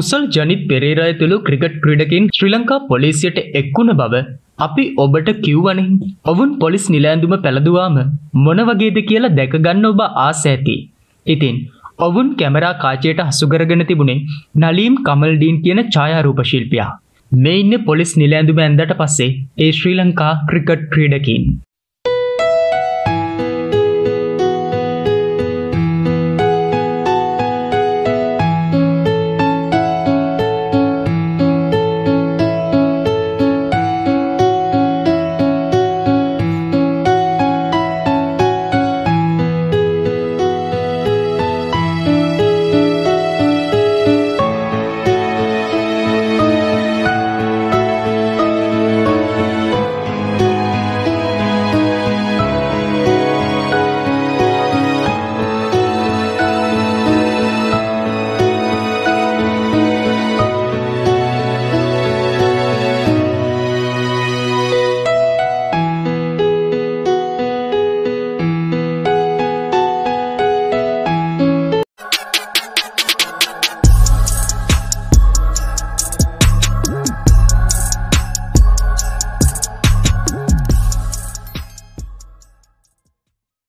කුසල් ජනිත් පෙරේරා ඇතුළු ක්‍රිකට් ක්‍රීඩකයින් ශ්‍රී ලංකා පොලිසියට එක්වුණ බව අපි ඔබට කියවනේ. ඔවුන් පොලිස් නිලැඳුම පළඳුවාම මොන වගේද කියලා දැක ගන්න ඔබ ආස ඇති. ඉතින් ඔවුන් කැමරා කාචයට හසු කරගෙන තිබුණේ නලීම් කමල්දීන් කියන ඡායාරූප ශිල්පියා. මේ ඉන්නේ පොලිස් නිලැඳුම ඇඳට පස්සේ ඒ ශ්‍රී ලංකා ක්‍රිකට් ක්‍රීඩකයින්.